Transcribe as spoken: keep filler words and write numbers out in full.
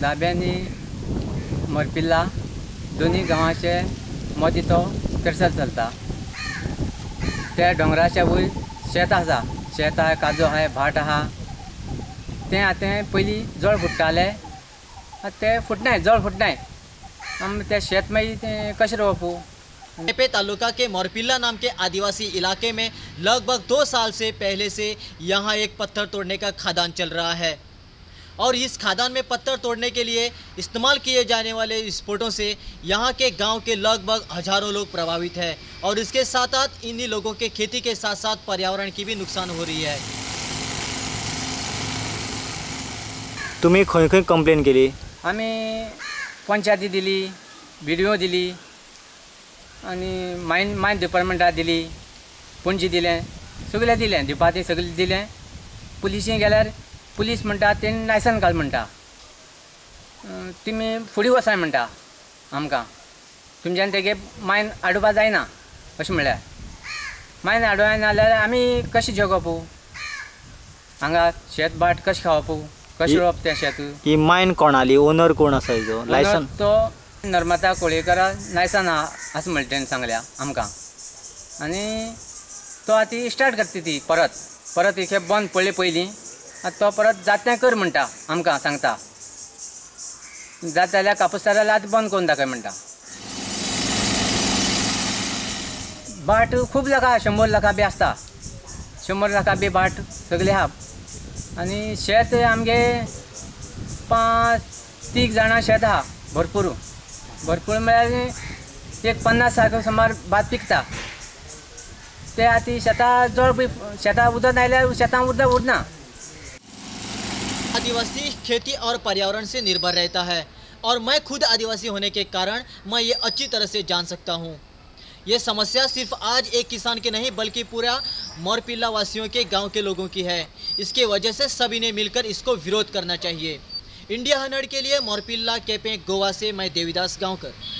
दाब्या मरपिल्ला दोनों गांवचे मदी तो करसाल चलता। ते डोंगराचे वयर शेत आसा, शेत आसा, काजू आसा, भाट आसा। ते आतां पयलीं जळ फुट्टाले, ते फुटनाय, जळ फुटनाय। ते शेत मागीर कशें रोवपू? पेपे तालुका के मोरपिल्ला नाम के आदिवासी इलाके में लगभग दो साल से पहले से यहाँ एक पत्थर तोड़ने का खदान चल रहा है और इस खदान में पत्थर तोड़ने के लिए इस्तेमाल किए जाने वाले विस्फोटों से यहाँ के गांव के लगभग हजारों लोग प्रभावित हैं और इसके साथ साथ इन्हीं लोगों के खेती के साथ साथ पर्यावरण की भी नुकसान हो रही है। तुम्हें खंय खंय कंप्लेन के लिए हमें पंचायती दिली, वीडियो दिली, माइन माइन डिपार्टमेंटा दिली, पुंजी दिलें, सगले दिलें, दिवपाती सगले दिलें। पुलिस गेल्यार पुलीस म्हणटा ते नायसन घाल म्हणटा, तुमी फुडें वसाय म्हणटा, आमकां तुमच्यान तेगे मायन आडोवपा जायना अशें म्हणल्यार। मायन आडोवना नाल्यार आमी कशें जगप? हांगा शेत भाट कशें खावप? कशें रोवप तें शेत? ही मायन कोणाली? ओनर कोण आसा हेजो? लायसन तो नर्मदा कोळेकरा नायसन आसा म्हणटा तेणें सांगल्या आमकां, आनी तो आतां स्टार्ट करता ती परत परत एक बंद पडले पयलीं तो परत जातें कर म्हणटा आमकां, सांगता जाता जाल्यार कापूसार लात बंद करून दाखय म्हणटा। बाट खूब लाखां, शंबर लाखां बी आसता, शंबर लाखां बी बाट सगले आहा। आनी शेत आमगे पांच तीग जाणां शेत आहा, भरपूर भरपूर म्हळ्यार एक पन्नास साठ सुमार भात पिकता। ते आतां शेतां जळ बी शेतां उदक आयल्यार शेतां उदक उरना। आदिवासी खेती और पर्यावरण से निर्भर रहता है और मैं खुद आदिवासी होने के कारण मैं ये अच्छी तरह से जान सकता हूँ। ये समस्या सिर्फ आज एक किसान की नहीं बल्कि पूरा मोरपिल्ला वासियों के गांव के लोगों की है। इसके वजह से सभी ने मिलकर इसको विरोध करना चाहिए। इंडिया हनर्ड के लिए मोरपिल्ला केपे गोवा से मैं देविदास गांवकर।